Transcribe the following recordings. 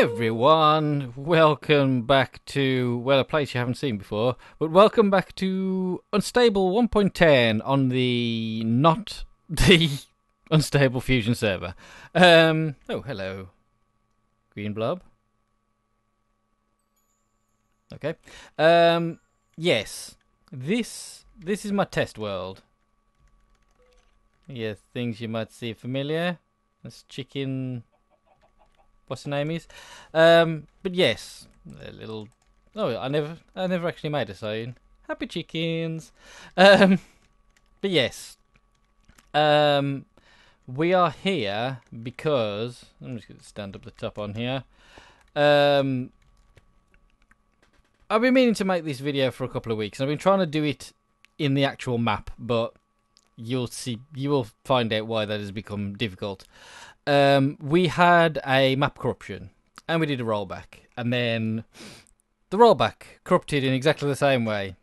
everyone, welcome back to, well, a place you haven't seen before, but welcome back to Unstable 1.10 on the, not the Unstable Fusion server. Oh, hello, green blob. Okay, yes, this is my test world. Yeah, things you might see familiar. That's chicken... what's the name is? But yes, a little... oh, I never actually made a sign. Happy chickens! But yes. We are here because... I'm just going to stand up the top on here. I've been meaning to make this video for a couple of weeks. And I've been trying to do it in the actual map, but you'll see, you will find out why that has become difficult. We had a map corruption and we did a rollback, and then the rollback corrupted in exactly the same way,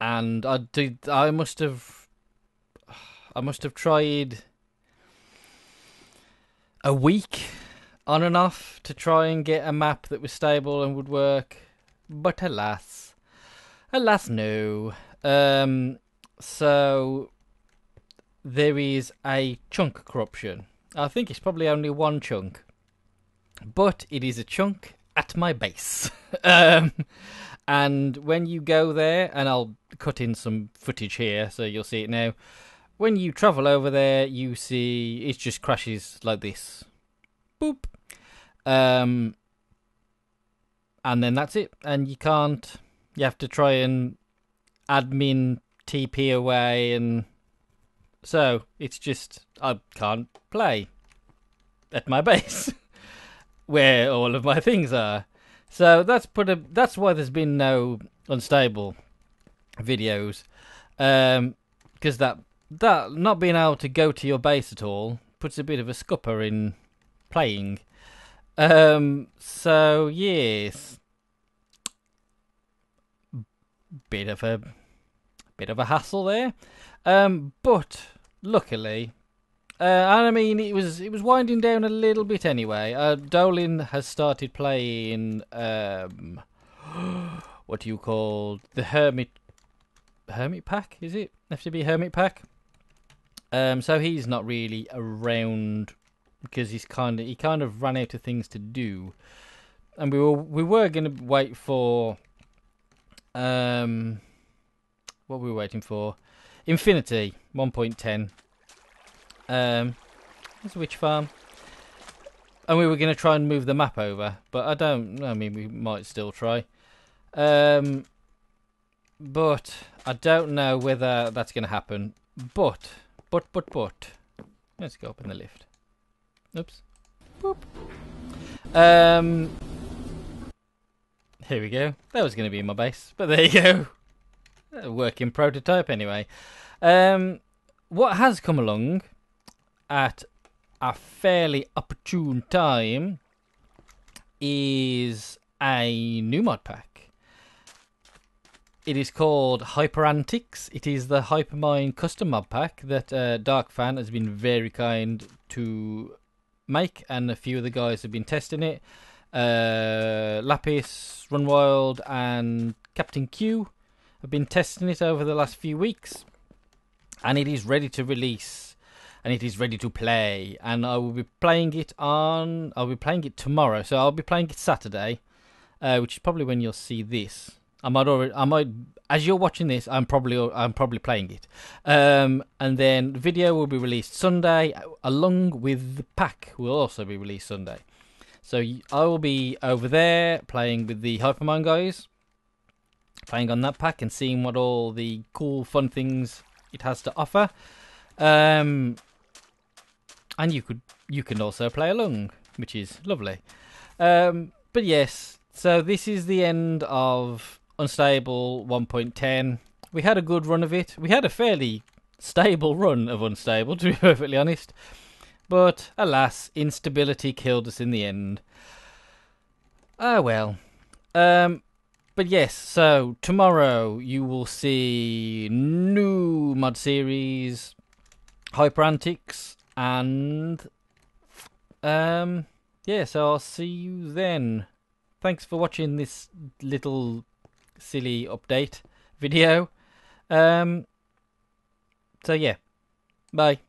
and I must have tried a week on and off to try and get a map that was stable and would work, but alas no. So there is a chunk corruption. I think it's probably only one chunk, but it is a chunk at my base. And when you go there, and I'll cut in some footage here so you'll see it now. When you travel over there, you see it just crashes like this. Boop. And then that's it. And you can't... you have to try and admin TP away, and so it's just I can't play at my base where all of my things are. So that's why there's been no unstable videos, because that not being able to go to your base at all puts a bit of a scupper in playing. So yes, bit of a hassle there, but luckily, I mean, it was winding down a little bit anyway. Dolin has started playing what do you call the hermit pack? Is it FTB hermit pack? So he's not really around because he kind of ran out of things to do, and we were gonna wait for what were we waiting for? Infinity 1.10. It's a witch farm. And we were going to try and move the map over. But I mean, we might still try. But I don't know whether that's going to happen. But. Let's go up in the lift. Oops. Boop. Here we go. That was going to be in my base. But there you go. A working prototype anyway. What has come along at a fairly opportune time is a new mod pack. It is called Hyperantics. It is the Hypermine custom mod pack that Dark Fan has been very kind to make, and a few of the guys have been testing it. Lapis, Run Wild and Captain Q. I've been testing it over the last few weeks, and it is ready to release, and it is ready to play, and I will be playing it on... I'll be playing it tomorrow, so I'll be playing it Saturday, which is probably when you'll see this. I might, as you're watching this, I'm probably playing it, and then the video will be released Sunday, along with the pack will also be released Sunday. So I will be over there playing with the Hypermongos, playing on that pack and seeing what all the cool fun things it has to offer, and you can also play along, which is lovely. But yes, so this is the end of Unstable 1.10. we had a good run of it. We had a fairly stable run of Unstable, to be perfectly honest, but alas, instability killed us in the end. Ah well. But yes, so tomorrow you will see new mod series, Hyperantics, and yeah, so I'll see you then. Thanks for watching this little silly update video. So yeah, bye.